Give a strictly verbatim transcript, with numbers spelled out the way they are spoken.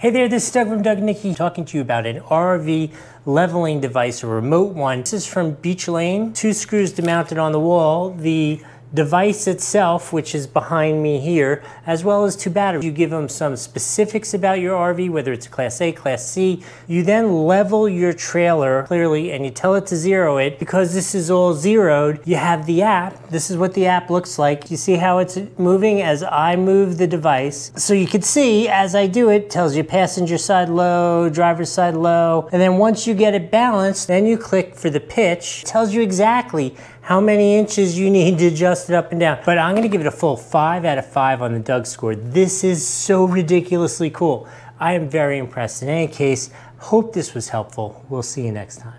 Hey there, this is Doug from Doug Nikki talking to you about an R V leveling device, a remote one. This is from Beech Lane. Two screws to mount it on the wall. The device itself, which is behind me here, as well as two batteries. You give them some specifics about your R V, whether it's class A, class C. You then level your trailer clearly and you tell it to zero it. Because this is all zeroed, you have the app. This is what the app looks like. You see how it's moving as I move the device. So you can see as I do it, it tells you passenger side low, driver's side low. And then once you get it balanced, then you click for the pitch. It tells you exactly how many inches you need to adjust it up and down. But I'm gonna give it a full five out of five on the Doug score. This is so ridiculously cool. I am very impressed. In any case, hope this was helpful. We'll see you next time.